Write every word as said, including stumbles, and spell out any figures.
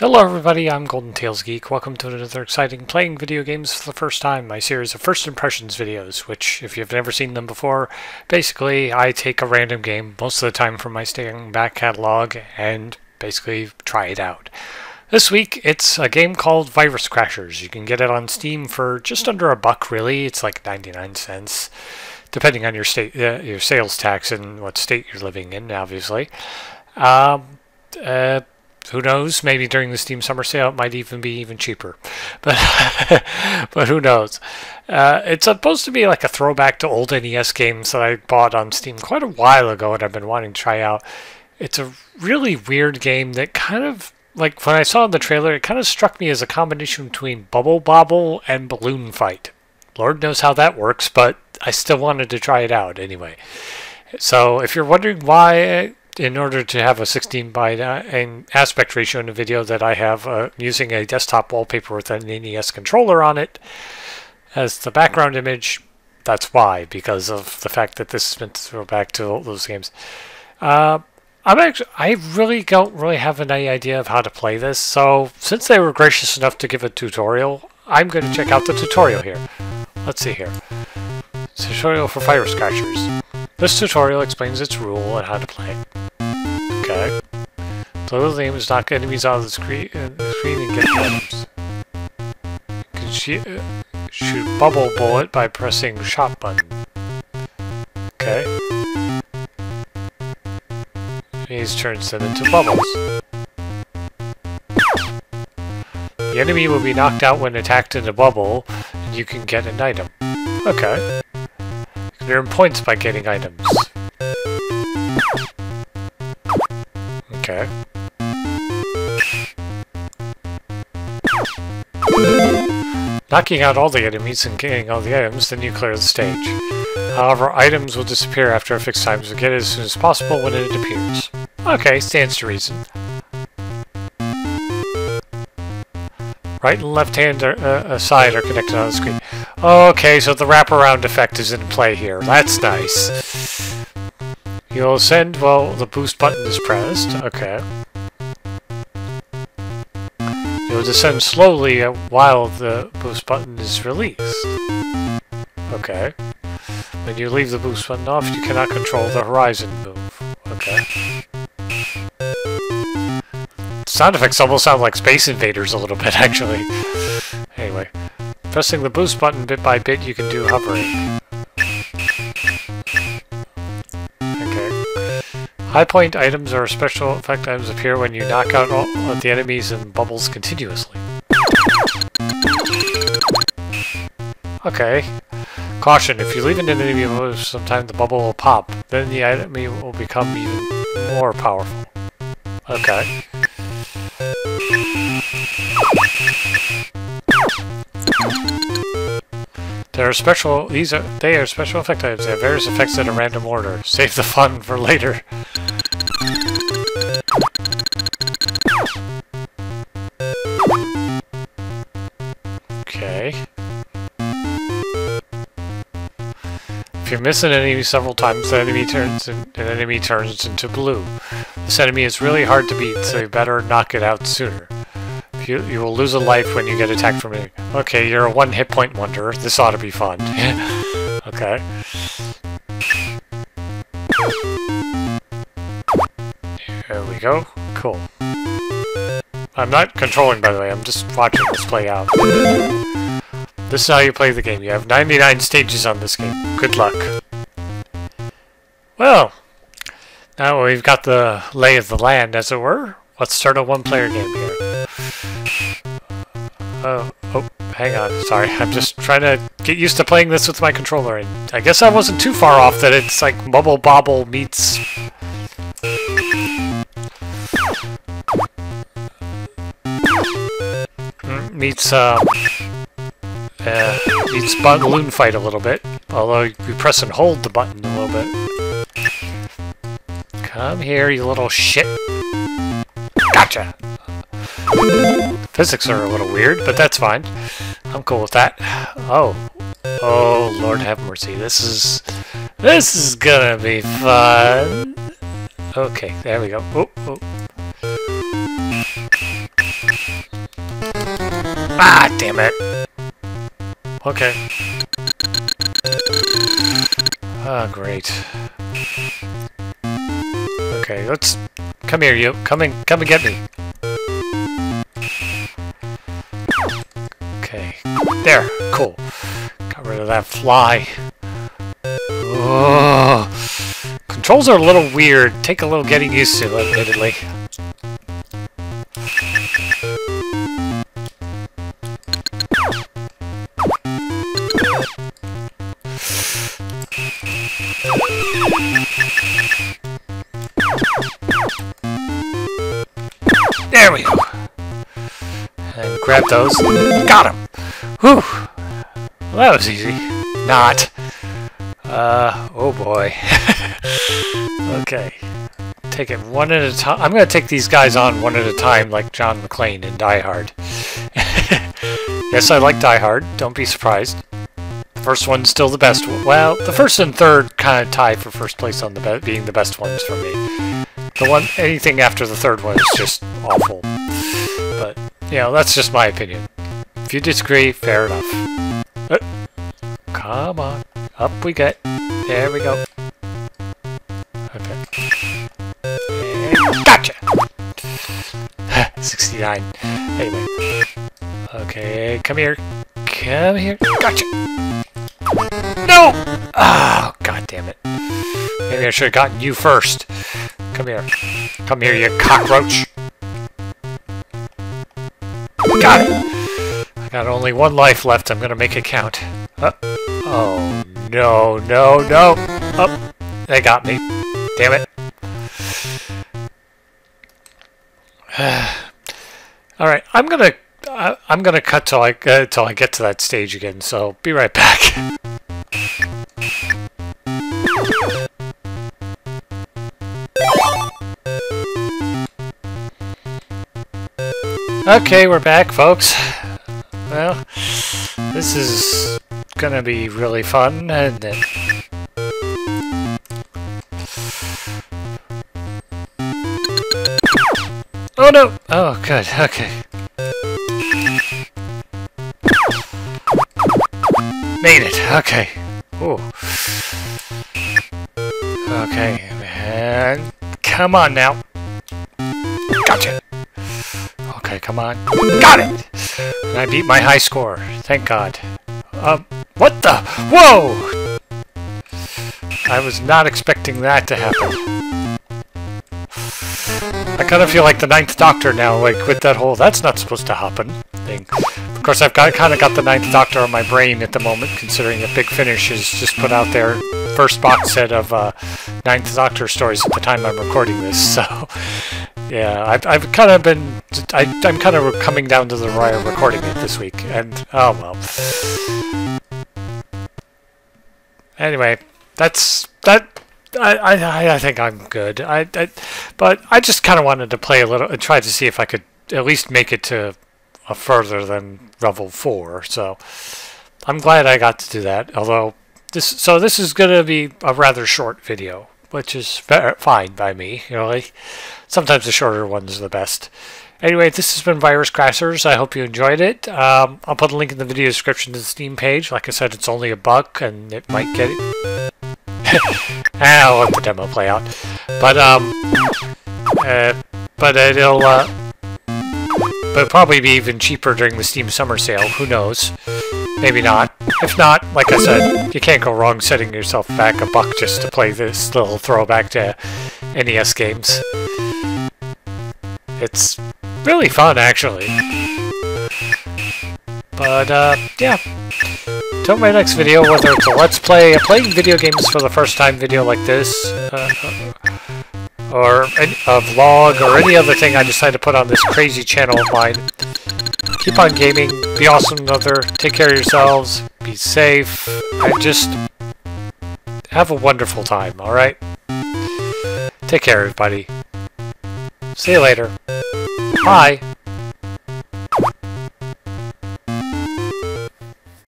Hello everybody, I'm Golden Tales Geek. Welcome to another exciting Playing Video Games for the First Time, my series of First Impressions videos, which, if you've never seen them before, basically I take a random game, most of the time from my standing back catalog, and basically try it out. This week, it's a game called Virus Crashers. You can get it on Steam for just under a buck, really. It's like ninety-nine cents, depending on your state, uh, your sales tax and what state you're living in, obviously. Um, uh... Who knows? Maybe during the Steam summer sale it might even be even cheaper. But but who knows? Uh, it's supposed to be like a throwback to old N E S games that I bought on Steam quite a while ago and I've been wanting to try out. It's a really weird game that kind of, like when I saw the trailer, it kind of struck me as a combination between Bubble Bobble and Balloon Fight. Lord knows how that works, but I still wanted to try it out anyway. So if you're wondering why... It, in order to have a sixteen by nine aspect ratio in the video that I have uh, using a desktop wallpaper with an N E S controller on it as the background image, that's why, because of the fact that this has been thrown back to all those games. Uh, I'm actually, I really don't really have any idea of how to play this, so since they were gracious enough to give a tutorial, I'm going to check out the tutorial here. Let's see here. Tutorial for Virus Crashers. This tutorial explains its rule and how to play. Okay. The little aim is knock enemies out of the screen, uh, screen and get items. You can shoot, uh, shoot bubble bullet by pressing shot button. Okay. Enemies turns them into bubbles. The enemy will be knocked out when attacked in a bubble, and you can get an item. Okay. Earn points by getting items. Okay. Knocking out all the enemies and getting all the items, then you clear the stage. However, items will disappear after a fixed time, so get it as soon as possible when it appears. Okay, stands to reason. Right and left hand are, uh, side are connected on the screen. Okay, so the wraparound effect is in play here. That's nice. You'll send, well, the boost button is pressed. Okay. You'll descend slowly while the boost button is released. Okay. When you leave the boost button off, you cannot control the horizon move. Okay. Sound effects almost sound like Space Invaders a little bit, actually. Anyway, pressing the boost button bit by bit, you can do hovering. Okay. High point items or special effect items appear when you knock out all of the enemies and bubbles continuously. Okay. Caution, if you leave an enemy alone, sometime the bubble will pop. Then the enemy will become even more powerful. Okay. There are special, these are, they are special effect items. They have various effects in a random order. Save the fun for later. Okay. If you miss an enemy several times, the enemy turns in, an enemy turns into blue. This enemy is really hard to beat, so you better knock it out sooner. You, you will lose a life when you get attacked from it. Okay, you're a one hit point wonder. This ought to be fun. Okay. Here we go. Cool. I'm not controlling, by the way. I'm just watching this play out. This is how you play the game. You have ninety-nine stages on this game. Good luck. Well, now we've got the lay of the land, as it were. Let's start a one-player game here. Oh, oh, hang on. Sorry, I'm just trying to get used to playing this with my controller. And I guess I wasn't too far off that it's like Bubble Bobble meets... Meets, uh... uh meets Balloon Fight a little bit. Although you press and hold the button a little bit. Come here, you little shit. Gotcha! Physics are a little weird, but that's fine. I'm cool with that. Oh. Oh, Lord have mercy. This is... This is gonna be fun! Okay, there we go. Oh, oh. Ah, damn it. Okay. Ah, oh, great. Okay, let's... Come here, you. Come and, come and get me. Okay. There. Cool. Got rid of that fly. Oh. Controls are a little weird. Take a little getting used to, admittedly. There we go. And grab those. Got him. Whew. Well, that was easy. Not. Uh. Oh boy. Okay. Take it one at a time. I'm gonna take these guys on one at a time, like John McClane in Die Hard. Yes, I like Die Hard. Don't be surprised. First one's still the best one. Well, the first and third kind of tie for first place on the be being the best ones for me. The one, anything after the third one is just awful. But you know, that's just my opinion. If you disagree, fair enough. Uh, come on, up we get. There we go. Okay. And gotcha. sixty-nine. Anyway. Okay, come here. Come here. Gotcha. No! Oh, god damn it. Maybe I should have gotten you first. Come here. Come here, you cockroach. Got it. I got only one life left. I'm going to make it count. Uh, oh, no, no, no. Oh, they got me. Damn it. Alright, I'm going to... I, I'm gonna cut till I uh, till I get to that stage again, so be right back. Okay, we're back, folks. Well, this is gonna be really fun, and then. Oh no! Oh, good. Okay. Made it. Okay. Ooh. Okay. And come on now. Gotcha. Okay, come on. Got it! And I beat my high score. Thank God. Um, what the? Whoa! I was not expecting that to happen. I kind of feel like the Ninth Doctor now, like, with that whole, that's not supposed to happen thing. Of course, I've got, kind of got the Ninth Doctor on my brain at the moment, considering that Big Finish has just put out their first box set of uh, Ninth Doctor stories at the time I'm recording this. So, yeah, I've, I've kind of been, I, I'm kind of coming down to the wire recording it this week, and oh well. Anyway, that's that. I, I I think I'm good. I, I but I just kind of wanted to play a little and try to see if I could at least make it to. Further than Level four, so I'm glad I got to do that, although this so this is going to be a rather short video, which is fine by me. You know, like, sometimes the shorter ones are the best. Anyway, this has been Virus Crashers. I hope you enjoyed it. um, I'll put a link in the video description to the Steam page. Like I said, it's only a buck and it might get it. I'll let the demo play out, but um uh, but it'll uh But probably be even cheaper during the Steam Summer Sale. Who knows? Maybe not. If not, like I said, you can't go wrong setting yourself back a buck just to play this little throwback to N E S games. It's really fun, actually. But, uh, yeah. Till my next video, whether it's a Let's Play, a playing video games for the first time video like this, uh, or a vlog, or any other thing I decide to put on this crazy channel of mine. Keep on gaming, be awesome another, take care of yourselves, be safe, and just have a wonderful time, alright? Take care, everybody. See you later. Bye.